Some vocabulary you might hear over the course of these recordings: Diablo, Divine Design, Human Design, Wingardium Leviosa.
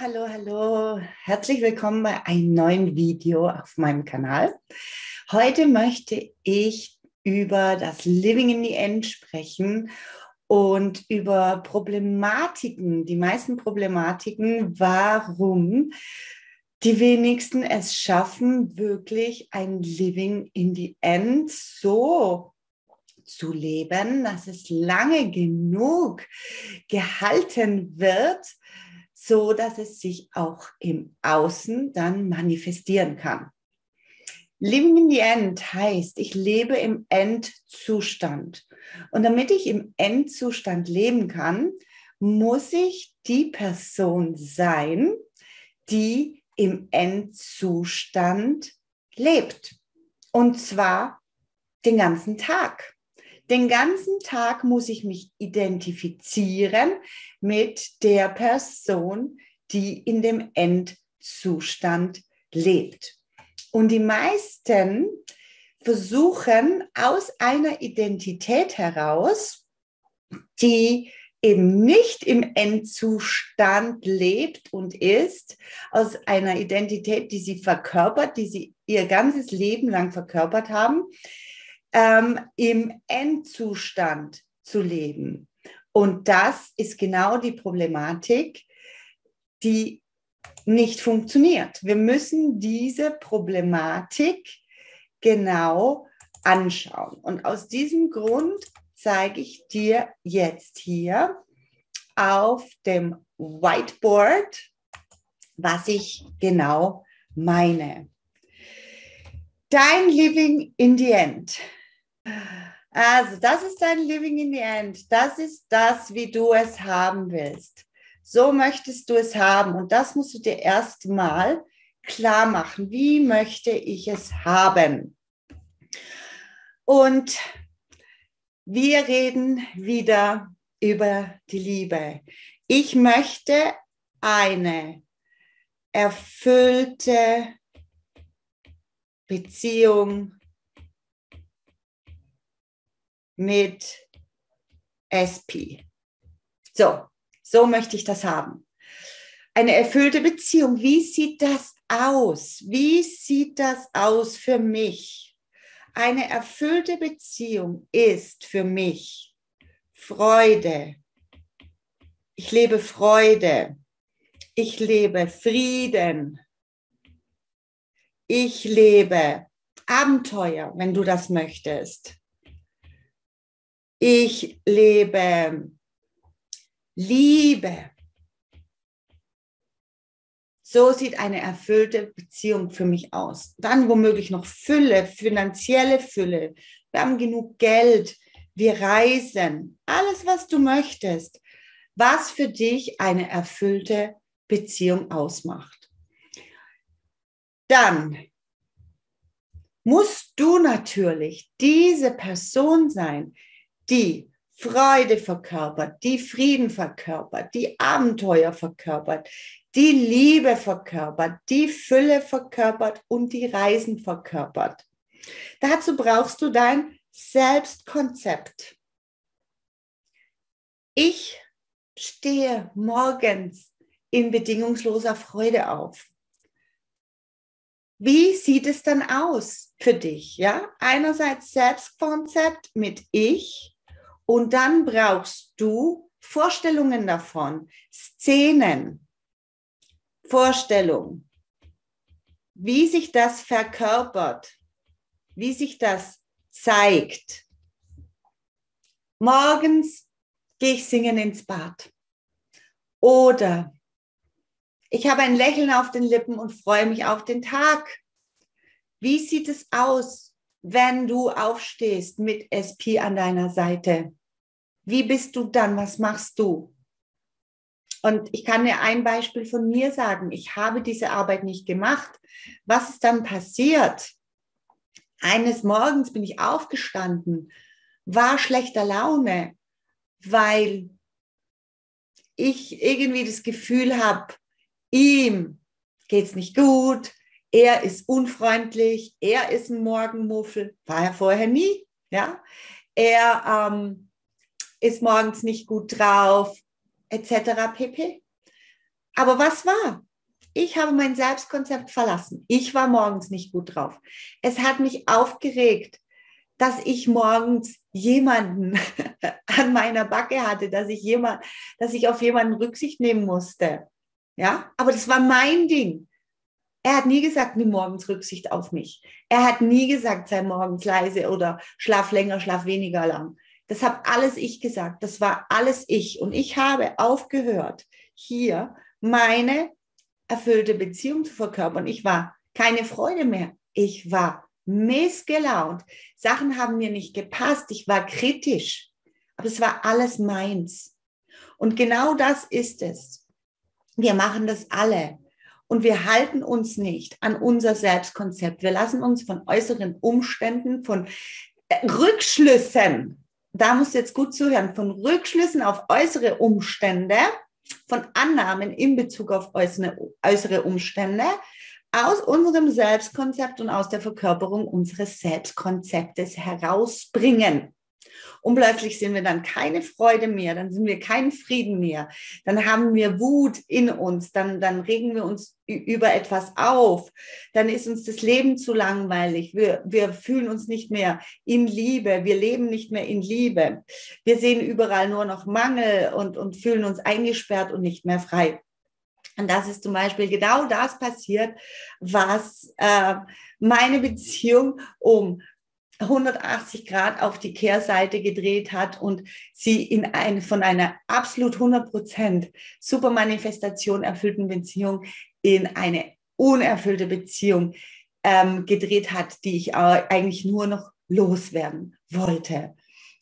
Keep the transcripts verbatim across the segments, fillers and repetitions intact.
hallo, hallo. Herzlich willkommen bei einem neuen Video auf meinem Kanal. Heute möchte ich über das Living in the End sprechen und über Problematiken, die meisten Problematiken, warum die wenigsten es schaffen, wirklich ein Living in the End so zu leben, dass es lange genug gehalten wird, so dass es sich auch im Außen dann manifestieren kann. Living in the End heißt, ich lebe im Endzustand. Und damit ich im Endzustand leben kann, muss ich die Person sein, die im Endzustand lebt. Und zwar den ganzen Tag. Den ganzen Tag muss ich mich identifizieren mit der Person, die in dem Endzustand lebt. Und die meisten versuchen aus einer Identität heraus, die eben nicht im Endzustand lebt und ist, aus einer Identität, die sie verkörpert, die sie ihr ganzes Leben lang verkörpert haben, Ähm, im Endzustand zu leben. Und das ist genau die Problematik, die nicht funktioniert. Wir müssen diese Problematik genau anschauen. Und aus diesem Grund zeige ich dir jetzt hier auf dem Whiteboard, was ich genau meine. Dein Living in the End. Also, das ist dein Living in the End. Das ist das, wie du es haben willst. So möchtest du es haben. Und das musst du dir erstmal klar machen. Wie möchte ich es haben? Und wir reden wieder über die Liebe. Ich möchte eine erfüllte Beziehung mit S P. So, so möchte ich das haben. Eine erfüllte Beziehung, wie sieht das aus? Wie sieht das aus für mich? Eine erfüllte Beziehung ist für mich Freude. Ich lebe Freude. Ich lebe Frieden. Ich lebe Abenteuer, wenn du das möchtest. Ich lebe Liebe. So sieht eine erfüllte Beziehung für mich aus. Dann womöglich noch Fülle, finanzielle Fülle. Wir haben genug Geld, wir reisen. Alles, was du möchtest, was für dich eine erfüllte Beziehung ausmacht. Dann musst du natürlich diese Person sein, die Freude verkörpert, die Frieden verkörpert, die Abenteuer verkörpert, die Liebe verkörpert, die Fülle verkörpert und die Reisen verkörpert. Dazu brauchst du dein Selbstkonzept. Ich stehe morgens in bedingungsloser Freude auf. Wie sieht es dann aus für dich? Ja? Einerseits Selbstkonzept mit Ich und dann brauchst du Vorstellungen davon, Szenen, Vorstellung, wie sich das verkörpert, wie sich das zeigt. Morgens gehe ich singen ins Bad oder ich habe ein Lächeln auf den Lippen und freue mich auf den Tag. Wie sieht es aus, wenn du aufstehst mit S P an deiner Seite? Wie bist du dann? Was machst du? Und ich kann dir ein Beispiel von mir sagen. Ich habe diese Arbeit nicht gemacht. Was ist dann passiert? Eines Morgens bin ich aufgestanden, war schlechter Laune, weil ich irgendwie das Gefühl habe, ihm geht's nicht gut, er ist unfreundlich, er ist ein Morgenmuffel, war er vorher nie, ja? Er ähm, ist morgens nicht gut drauf, et cetera pp. Aber was war? Ich habe mein Selbstkonzept verlassen. Ich war morgens nicht gut drauf. Es hat mich aufgeregt, dass ich morgens jemanden an meiner Backe hatte, dass ich, jemand, dass ich auf jemanden Rücksicht nehmen musste. Ja? Aber das war mein Ding. Er hat nie gesagt, nimm morgens Rücksicht auf mich. Er hat nie gesagt, sei morgens leise oder schlaf länger, schlaf weniger lang. Das habe alles ich gesagt. Das war alles ich. Und ich habe aufgehört, hier meine erfüllte Beziehung zu verkörpern. Ich war keine Freude mehr. Ich war missgelaunt. Sachen haben mir nicht gepasst. Ich war kritisch. Aber es war alles meins. Und genau das ist es. Wir machen das alle. Und wir halten uns nicht an unser Selbstkonzept. Wir lassen uns von äußeren Umständen, von Rückschlüssen, da musst du jetzt gut zuhören, von Rückschlüssen auf äußere Umstände, von Annahmen in Bezug auf äußere, äußere Umstände, aus unserem Selbstkonzept und aus der Verkörperung unseres Selbstkonzeptes herausbringen. Und plötzlich sind wir dann keine Freude mehr, dann sind wir kein Frieden mehr, dann haben wir Wut in uns, dann, dann regen wir uns über etwas auf, dann ist uns das Leben zu langweilig, wir, wir fühlen uns nicht mehr in Liebe, wir leben nicht mehr in Liebe, wir sehen überall nur noch Mangel und, und fühlen uns eingesperrt und nicht mehr frei. Und das ist zum Beispiel genau das passiert, was äh, meine Beziehung um hundertachtzig Grad auf die Kehrseite gedreht hat und sie in ein, von einer absolut hundert Prozent super Manifestation erfüllten Beziehung in eine unerfüllte Beziehung ähm, gedreht hat, die ich eigentlich nur noch loswerden wollte.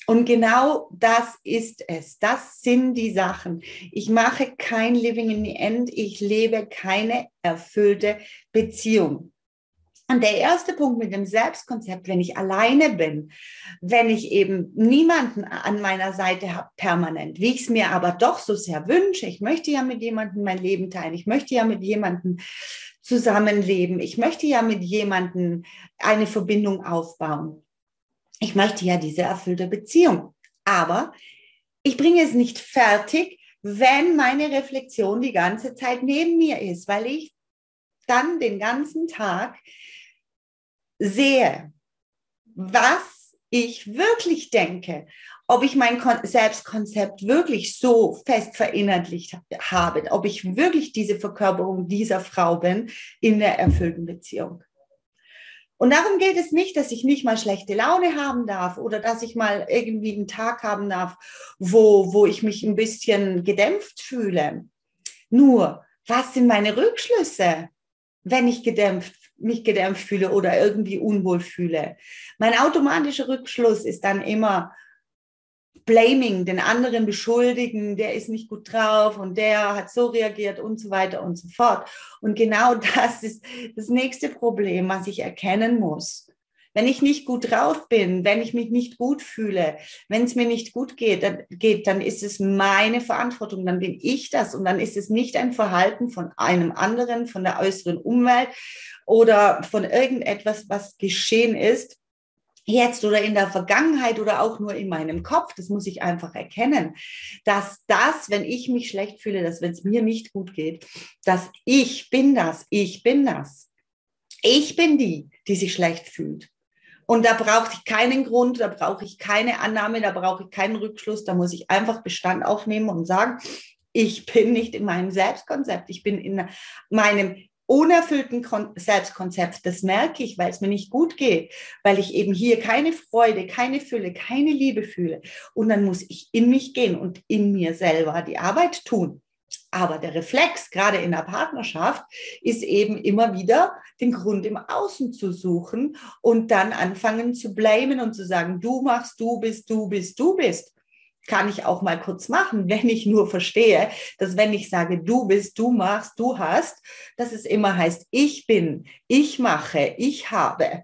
Und genau das ist es. Das sind die Sachen. Ich mache kein Living in the End. Ich lebe keine erfüllte Beziehung. Und der erste Punkt mit dem Selbstkonzept, wenn ich alleine bin, wenn ich eben niemanden an meiner Seite habe permanent, wie ich es mir aber doch so sehr wünsche, ich möchte ja mit jemandem mein Leben teilen, ich möchte ja mit jemandem zusammenleben, ich möchte ja mit jemandem eine Verbindung aufbauen, ich möchte ja diese erfüllte Beziehung, aber ich bringe es nicht fertig, wenn meine Reflexion die ganze Zeit neben mir ist, weil ich dann den ganzen Tag sehe, was ich wirklich denke, ob ich mein Selbstkonzept wirklich so fest verinnerlicht habe, ob ich wirklich diese Verkörperung dieser Frau bin in der erfüllten Beziehung. Und darum geht es nicht, dass ich nicht mal schlechte Laune haben darf oder dass ich mal irgendwie einen Tag haben darf, wo, wo ich mich ein bisschen gedämpft fühle. Nur, was sind meine Rückschlüsse, wenn ich gedämpft, mich gedämpft fühle oder irgendwie unwohl fühle? Mein automatischer Rückschluss ist dann immer Blaming, den anderen beschuldigen, der ist nicht gut drauf und der hat so reagiert und so weiter und so fort. Und genau das ist das nächste Problem, was ich erkennen muss. Wenn ich nicht gut drauf bin, wenn ich mich nicht gut fühle, wenn es mir nicht gut geht, dann, geht, dann ist es meine Verantwortung, dann bin ich das und dann ist es nicht ein Verhalten von einem anderen, von der äußeren Umwelt oder von irgendetwas, was geschehen ist, jetzt oder in der Vergangenheit oder auch nur in meinem Kopf. Das muss ich einfach erkennen, dass das, wenn ich mich schlecht fühle, dass wenn es mir nicht gut geht, dass ich bin das, ich bin das. Ich bin die, die sich schlecht fühlt. Und da brauche ich keinen Grund, da brauche ich keine Annahme, da brauche ich keinen Rückschluss, da muss ich einfach Bestand aufnehmen und sagen, ich bin nicht in meinem Selbstkonzept, ich bin in meinem unerfüllten Selbstkonzept. Das merke ich, weil es mir nicht gut geht, weil ich eben hier keine Freude, keine Fülle, keine Liebe fühle. Und dann muss ich in mich gehen und in mir selber die Arbeit tun. Aber der Reflex, gerade in der Partnerschaft, ist eben immer wieder, den Grund im Außen zu suchen und dann anfangen zu blamen und zu sagen, du machst, du bist, du bist, du bist. Kann ich auch mal kurz machen, wenn ich nur verstehe, dass wenn ich sage, du bist, du machst, du hast, dass es immer heißt, ich bin, ich mache, ich habe,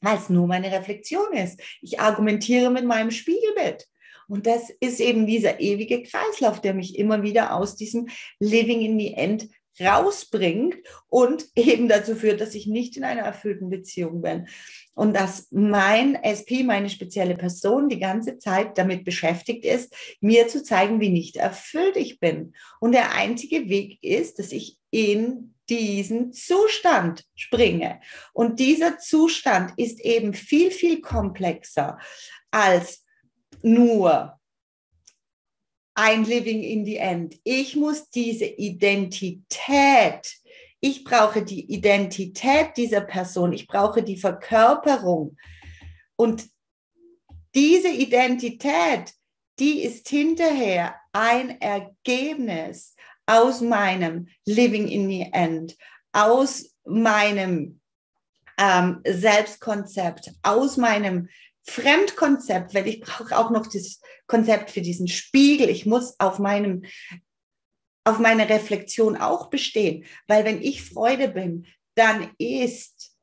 weil es nur meine Reflexion ist. Ich argumentiere mit meinem Spiegelbild. Und das ist eben dieser ewige Kreislauf, der mich immer wieder aus diesem Living in the End rausbringt und eben dazu führt, dass ich nicht in einer erfüllten Beziehung bin. Und dass mein S P, meine spezielle Person, die ganze Zeit damit beschäftigt ist, mir zu zeigen, wie nicht erfüllt ich bin. Und der einzige Weg ist, dass ich in diesen Zustand springe. Und dieser Zustand ist eben viel, viel komplexer als nur ein Living in the End. Ich muss diese Identität, ich brauche die Identität dieser Person, ich brauche die Verkörperung. Und diese Identität, die ist hinterher ein Ergebnis aus meinem Living in the End, aus meinem ähm, Selbstkonzept, aus meinem Fremdkonzept, weil ich brauche auch noch das Konzept für diesen Spiegel. Ich muss auf meinem, auf meine Reflexion auch bestehen, weil wenn ich Freude bin, dann ist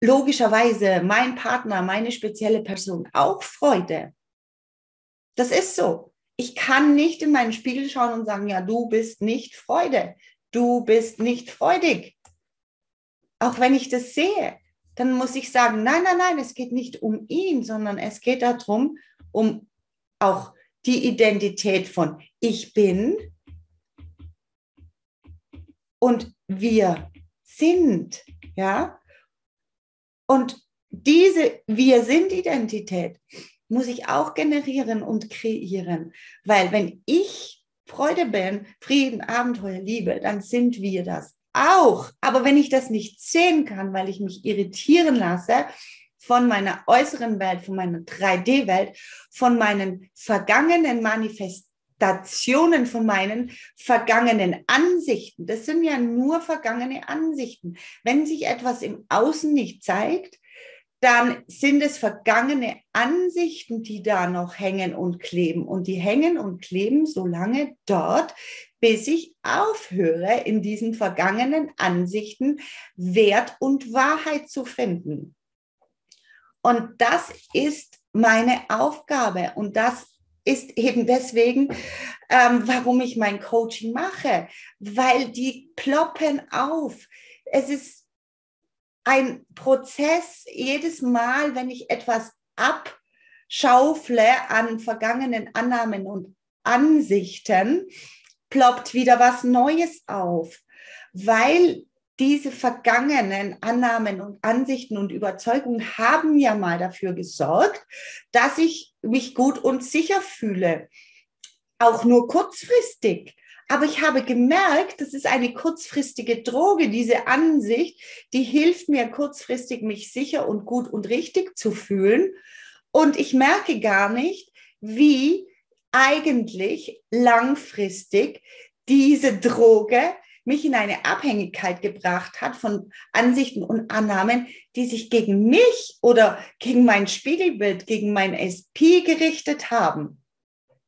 logischerweise mein Partner, meine spezielle Person auch Freude. Das ist so. Ich kann nicht in meinen Spiegel schauen und sagen, ja, du bist nicht Freude, du bist nicht freudig. Auch wenn ich das sehe, dann muss ich sagen, nein, nein, nein, es geht nicht um ihn, sondern es geht darum, um auch die Identität von ich bin und wir sind, ja. Und diese wir sind Identität muss ich auch generieren und kreieren. Weil wenn ich Freude bin, Frieden, Abenteuer, Liebe, dann sind wir das auch. Aber wenn ich das nicht sehen kann, weil ich mich irritieren lasse von meiner äußeren Welt, von meiner drei D Welt, von meinen vergangenen Manifestationen, von meinen vergangenen Ansichten. Das sind ja nur vergangene Ansichten. Wenn sich etwas im Außen nicht zeigt, dann sind es vergangene Ansichten, die da noch hängen und kleben. Und die hängen und kleben so lange dort, bis ich aufhöre, in diesen vergangenen Ansichten Wert und Wahrheit zu finden. Und das ist meine Aufgabe. Und das ist eben deswegen, ähm, warum ich mein Coaching mache. Weil die ploppen auf. Es ist ein Prozess, jedes Mal, wenn ich etwas abschaufle an vergangenen Annahmen und Ansichten, ploppt wieder was Neues auf, weil diese vergangenen Annahmen und Ansichten und Überzeugungen haben ja mal dafür gesorgt, dass ich mich gut und sicher fühle, auch nur kurzfristig. Aber ich habe gemerkt, das ist eine kurzfristige Droge, diese Ansicht, die hilft mir kurzfristig, mich sicher und gut und richtig zu fühlen. Und ich merke gar nicht, wie eigentlich langfristig diese Droge mich in eine Abhängigkeit gebracht hat von Ansichten und Annahmen, die sich gegen mich oder gegen mein Spiegelbild, gegen mein S P gerichtet haben.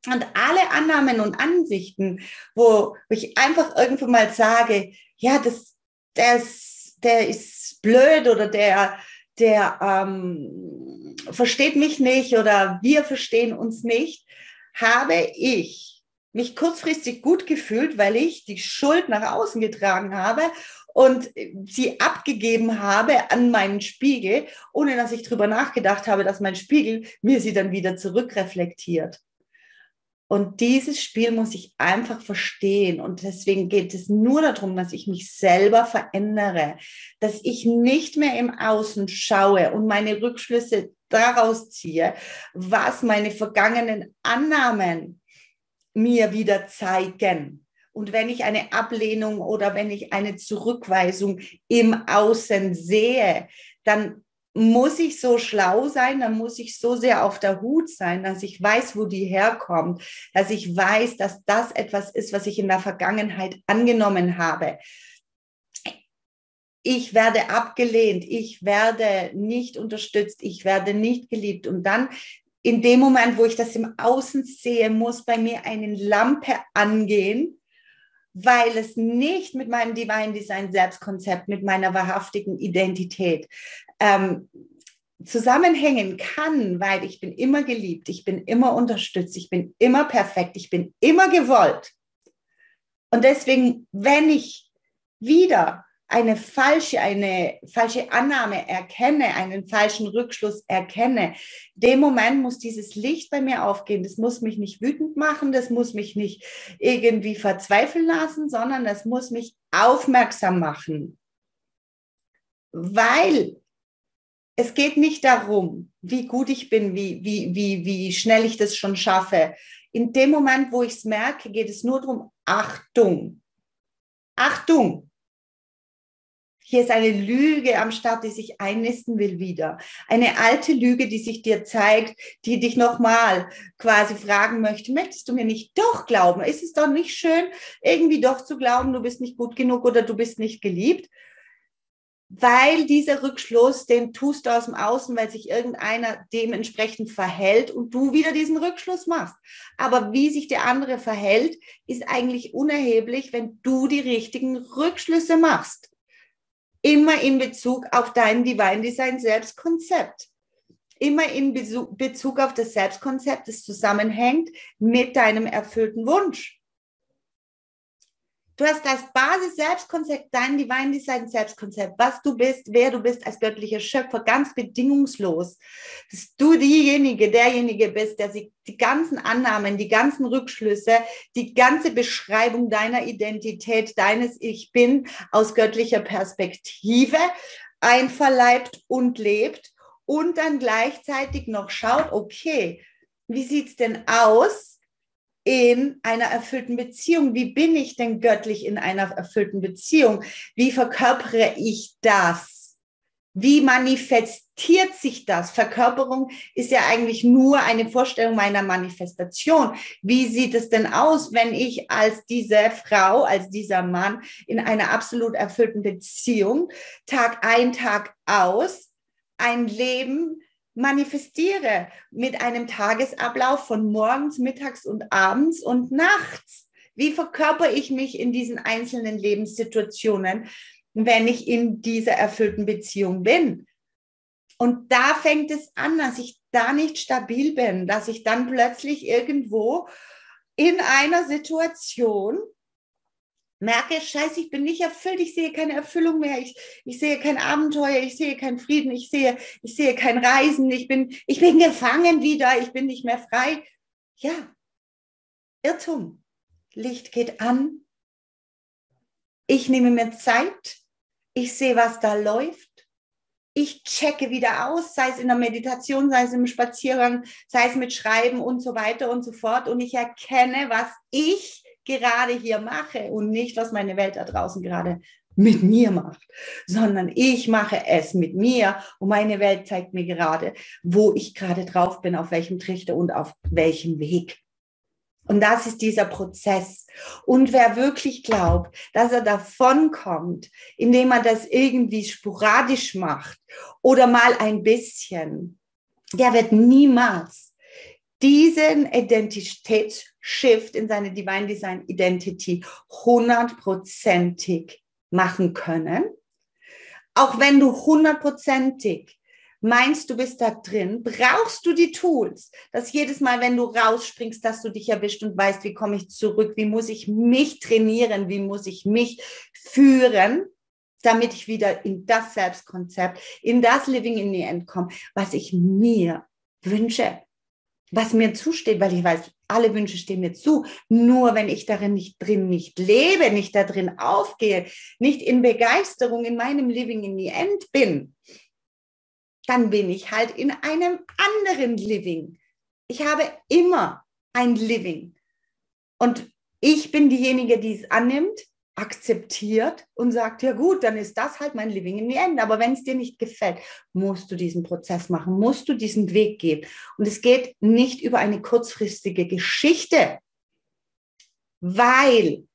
Und alle Annahmen und Ansichten, wo ich einfach irgendwo mal sage, ja, das, das, der ist blöd oder der, der ähm, versteht mich nicht oder wir verstehen uns nicht, habe ich mich kurzfristig gut gefühlt, weil ich die Schuld nach außen getragen habe und sie abgegeben habe an meinen Spiegel, ohne dass ich drüber nachgedacht habe, dass mein Spiegel mir sie dann wieder zurückreflektiert. Und dieses Spiel muss ich einfach verstehen. Und deswegen geht es nur darum, dass ich mich selber verändere, dass ich nicht mehr im Außen schaue und meine Rückschlüsse daraus ziehe, was meine vergangenen Annahmen mir wieder zeigen. Und wenn ich eine Ablehnung oder wenn ich eine Zurückweisung im Außen sehe, dann muss ich so schlau sein, dann muss ich so sehr auf der Hut sein, dass ich weiß, wo die herkommt, dass ich weiß, dass das etwas ist, was ich in der Vergangenheit angenommen habe. Ich werde abgelehnt, ich werde nicht unterstützt, ich werde nicht geliebt. Und dann in dem Moment, wo ich das im Außen sehe, muss bei mir eine Lampe angehen, weil es nicht mit meinem Divine Design Selbstkonzept, mit meiner wahrhaftigen Identität ähm, zusammenhängen kann, weil ich bin immer geliebt, ich bin immer unterstützt, ich bin immer perfekt, ich bin immer gewollt. Und deswegen, wenn ich wieder eine falsche, eine falsche Annahme erkenne, einen falschen Rückschluss erkenne, in dem Moment muss dieses Licht bei mir aufgehen. Das muss mich nicht wütend machen, das muss mich nicht irgendwie verzweifeln lassen, sondern das muss mich aufmerksam machen. Weil es geht nicht darum, wie gut ich bin, wie, wie, wie, wie schnell ich das schon schaffe. In dem Moment, wo ich es merke, geht es nur darum, Achtung, Achtung. Hier ist eine Lüge am Start, die sich einnisten will wieder. Eine alte Lüge, die sich dir zeigt, die dich nochmal quasi fragen möchte, möchtest du mir nicht doch glauben? Ist es doch nicht schön, irgendwie doch zu glauben, du bist nicht gut genug oder du bist nicht geliebt? Weil dieser Rückschluss, den tust du aus dem Außen, weil sich irgendeiner dementsprechend verhält und du wieder diesen Rückschluss machst. Aber wie sich der andere verhält, ist eigentlich unerheblich, wenn du die richtigen Rückschlüsse machst. Immer in Bezug auf dein Divine Design Selbstkonzept. Immer in Bezug auf das Selbstkonzept, das zusammenhängt mit deinem erfüllten Wunsch. Du hast als Basis Selbstkonzept, dein Divine Design Selbstkonzept, was du bist, wer du bist als göttlicher Schöpfer, ganz bedingungslos. Dass du diejenige, derjenige bist, der sich die ganzen Annahmen, die ganzen Rückschlüsse, die ganze Beschreibung deiner Identität, deines Ich Bin aus göttlicher Perspektive einverleibt und lebt und dann gleichzeitig noch schaut, okay, wie sieht's denn aus? In einer erfüllten Beziehung. Wie bin ich denn göttlich in einer erfüllten Beziehung? Wie verkörpere ich das? Wie manifestiert sich das? Verkörperung ist ja eigentlich nur eine Vorstellung meiner Manifestation. Wie sieht es denn aus, wenn ich als diese Frau, als dieser Mann in einer absolut erfüllten Beziehung Tag ein, Tag aus ein Leben manifestiere mit einem Tagesablauf von morgens, mittags und abends und nachts. Wie verkörper ich mich in diesen einzelnen Lebenssituationen, wenn ich in dieser erfüllten Beziehung bin? Und da fängt es an, dass ich da nicht stabil bin, dass ich dann plötzlich irgendwo in einer Situation merke, scheiße, ich bin nicht erfüllt, ich sehe keine Erfüllung mehr, ich, ich sehe kein Abenteuer, ich sehe keinen Frieden, ich sehe, ich sehe kein Reisen, ich bin, ich bin gefangen wieder, ich bin nicht mehr frei. Ja, Irrtum. Licht geht an. Ich nehme mir Zeit. Ich sehe, was da läuft. Ich checke wieder aus, sei es in der Meditation, sei es im Spaziergang, sei es mit Schreiben und so weiter und so fort. Und ich erkenne, was ich gerade hier mache und nicht, was meine Welt da draußen gerade mit mir macht, sondern ich mache es mit mir und meine Welt zeigt mir gerade, wo ich gerade drauf bin, auf welchem Trichter und auf welchem Weg. Und das ist dieser Prozess. Und wer wirklich glaubt, dass er davonkommt, indem er das irgendwie sporadisch macht oder mal ein bisschen, der wird niemals diesen Identitätsshift in seine Divine Design Identity hundertprozentig machen können. Auch wenn du hundertprozentig meinst, du bist da drin, brauchst du die Tools, dass jedes Mal, wenn du rausspringst, dass du dich erwischt und weißt, wie komme ich zurück, wie muss ich mich trainieren, wie muss ich mich führen, damit ich wieder in das Selbstkonzept, in das Living in the End komme, was ich mir wünsche. Was mir zusteht, weil ich weiß, alle Wünsche stehen mir zu. Nur wenn ich darin nicht drin, nicht lebe, nicht da drin aufgehe, nicht in Begeisterung in meinem Living in the End bin, dann bin ich halt in einem anderen Living. Ich habe immer ein Living. Und ich bin diejenige, die es annimmt, akzeptiert und sagt, ja gut, dann ist das halt mein Living in the End. Aber wenn es dir nicht gefällt, musst du diesen Prozess machen, musst du diesen Weg gehen. Und es geht nicht über eine kurzfristige Geschichte, weil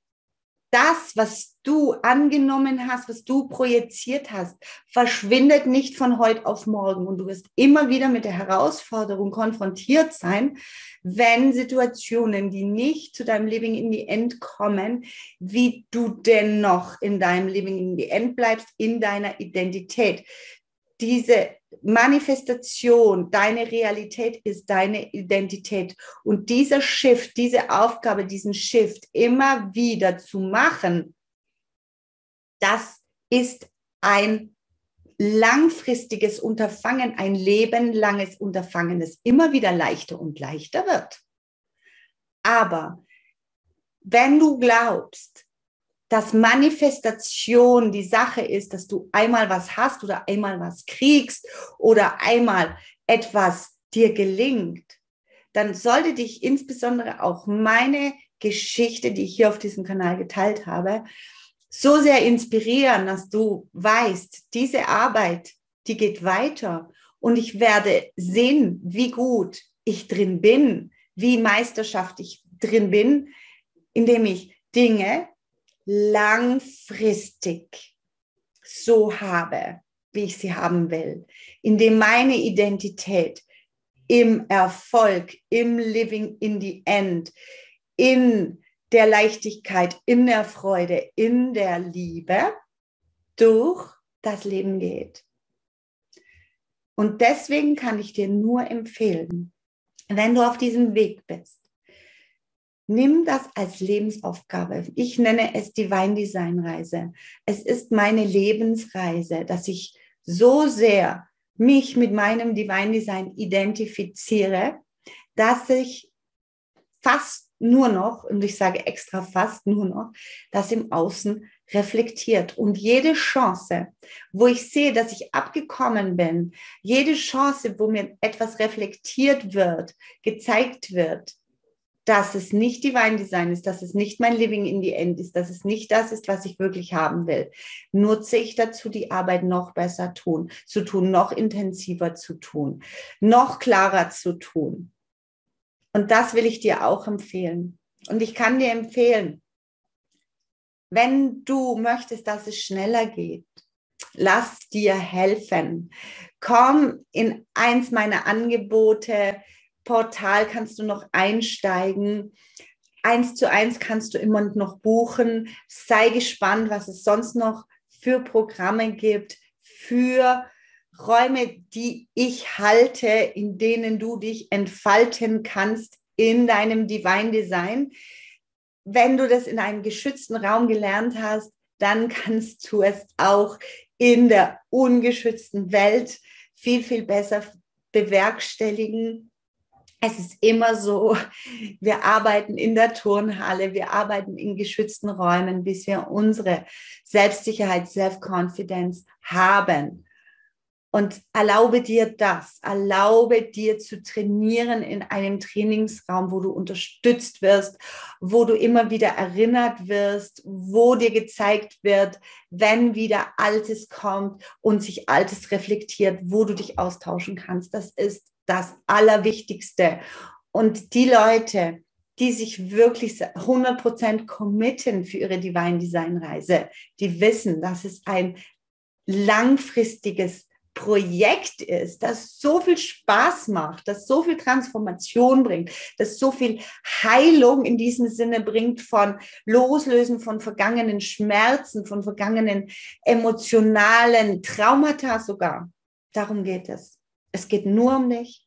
das, was du angenommen hast, was du projiziert hast, verschwindet nicht von heute auf morgen. Und du wirst immer wieder mit der Herausforderung konfrontiert sein, wenn Situationen, die nicht zu deinem Living in the End kommen, wie du dennoch in deinem Living in the End bleibst, in deiner Identität. Diese Manifestation, deine Realität ist deine Identität. Und dieser Shift, diese Aufgabe, diesen Shift immer wieder zu machen, das ist ein langfristiges Unterfangen, ein lebenlanges Unterfangen, das immer wieder leichter und leichter wird. Aber wenn du glaubst, dass Manifestation die Sache ist, dass du einmal was hast oder einmal was kriegst oder einmal etwas dir gelingt, dann sollte dich insbesondere auch meine Geschichte, die ich hier auf diesem Kanal geteilt habe, so sehr inspirieren, dass du weißt, diese Arbeit, die geht weiter und ich werde sehen, wie gut ich drin bin, wie meisterschaftlich ich drin bin, indem ich Dinge langfristig so habe, wie ich sie haben will, indem meine Identität im Erfolg, im Living in the End, in der Leichtigkeit, in der Freude, in der Liebe durch das Leben geht. Und deswegen kann ich dir nur empfehlen, wenn du auf diesem Weg bist, nimm das als Lebensaufgabe. Ich nenne es Divine Design Reise. Es ist meine Lebensreise, dass ich so sehr mich mit meinem Divine Design identifiziere, dass ich fast nur noch, und ich sage extra fast nur noch, das im Außen reflektiert. Und jede Chance, wo ich sehe, dass ich abgekommen bin, jede Chance, wo mir etwas reflektiert wird, gezeigt wird, dass es nicht Divine Design ist, dass es nicht mein Living in the End ist, dass es nicht das ist, was ich wirklich haben will, nutze ich dazu, die Arbeit noch besser tun, zu tun, noch intensiver zu tun, noch klarer zu tun. Und das will ich dir auch empfehlen. Und ich kann dir empfehlen, wenn du möchtest, dass es schneller geht, lass dir helfen. Komm in eins meiner Angebote, Portal kannst du noch einsteigen, eins zu eins kannst du immer noch buchen, sei gespannt, was es sonst noch für Programme gibt, für Räume, die ich halte, in denen du dich entfalten kannst in deinem Divine Design. Wenn du das in einem geschützten Raum gelernt hast, dann kannst du es auch in der ungeschützten Welt viel, viel besser bewerkstelligen. Es ist immer so, wir arbeiten in der Turnhalle, wir arbeiten in geschützten Räumen, bis wir unsere Selbstsicherheit, Self-Confidence haben. Und erlaube dir das, erlaube dir zu trainieren in einem Trainingsraum, wo du unterstützt wirst, wo du immer wieder erinnert wirst, wo dir gezeigt wird, wenn wieder Altes kommt und sich Altes reflektiert, wo du dich austauschen kannst. Das ist das Allerwichtigste. Und die Leute, die sich wirklich hundert Prozent committen für ihre Divine Design Reise, die wissen, dass es ein langfristiges Projekt ist, das so viel Spaß macht, das so viel Transformation bringt, das so viel Heilung in diesem Sinne bringt von Loslösen von vergangenen Schmerzen, von vergangenen emotionalen Traumata sogar. Darum geht es. Es geht nur um dich.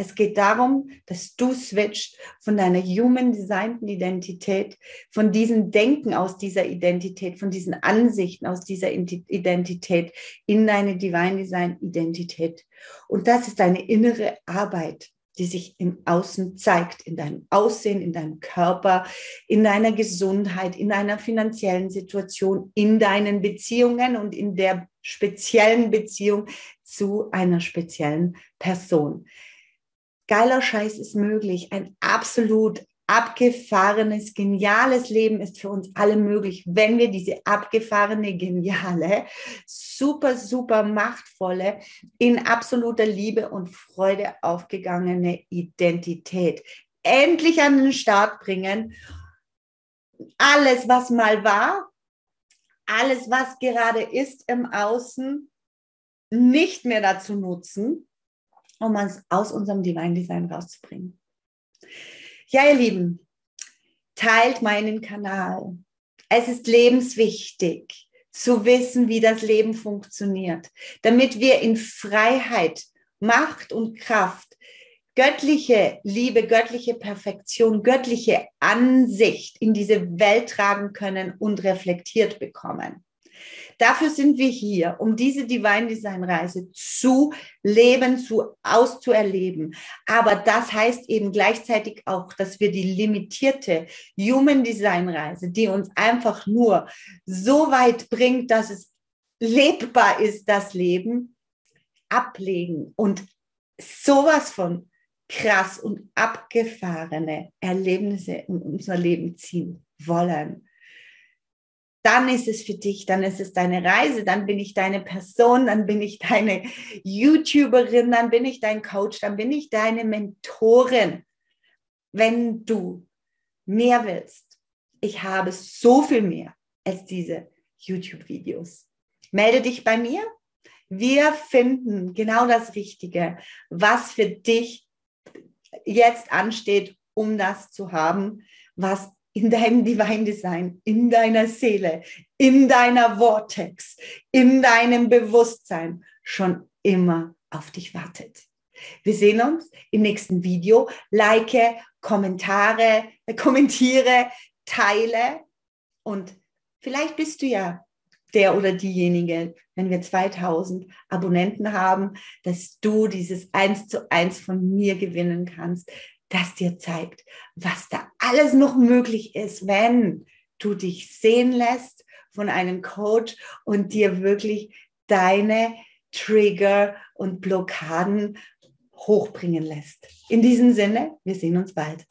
Es geht darum, dass du switcht von deiner human designten Identität, von diesem Denken aus dieser Identität, von diesen Ansichten aus dieser Identität in deine Divine Design Identität. Und das ist deine innere Arbeit, die sich im Außen zeigt, in deinem Aussehen, in deinem Körper, in deiner Gesundheit, in deiner finanziellen Situation, in deinen Beziehungen und in der speziellen Beziehung zu einer speziellen Person. Geiler Scheiß ist möglich. Ein absolut abgefahrenes, geniales Leben ist für uns alle möglich, wenn wir diese abgefahrene, geniale, super, super machtvolle, in absoluter Liebe und Freude aufgegangene Identität endlich an den Start bringen. Alles, was mal war, alles, was gerade ist im Außen, nicht mehr dazu nutzen, um uns aus unserem Divine Design rauszubringen. Ja, ihr Lieben, teilt meinen Kanal. Es ist lebenswichtig. zu wissen, wie das Leben funktioniert, damit wir in Freiheit, Macht und Kraft, göttliche Liebe, göttliche Perfektion, göttliche Ansicht in diese Welt tragen können und reflektiert bekommen. Dafür sind wir hier, um diese Divine Design Reise zu leben, zu auszuerleben. Aber das heißt eben gleichzeitig auch, dass wir die limitierte Human Design Reise, die uns einfach nur so weit bringt, dass es lebbar ist, das Leben, ablegen und sowas von krass und abgefahrene Erlebnisse in unser Leben ziehen wollen. Dann ist es für dich, dann ist es deine Reise, dann bin ich deine Person, dann bin ich deine YouTuberin, dann bin ich dein Coach, dann bin ich deine Mentorin, wenn du mehr willst. Ich habe so viel mehr als diese YouTube-Videos. Melde dich bei mir. Wir finden genau das Richtige, was für dich jetzt ansteht, um das zu haben, was in deinem Divine Design, in deiner Seele, in deiner Vortex, in deinem Bewusstsein schon immer auf dich wartet. Wir sehen uns im nächsten Video. Like, Kommentare, äh, kommentiere, teile und vielleicht bist du ja der oder diejenige, wenn wir zweitausend Abonnenten haben, dass du dieses eins zu eins von mir gewinnen kannst, das dir zeigt, was da alles noch möglich ist, wenn du dich sehen lässt von einem Coach und dir wirklich deine Trigger und Blockaden hochbringen lässt. In diesem Sinne, wir sehen uns bald.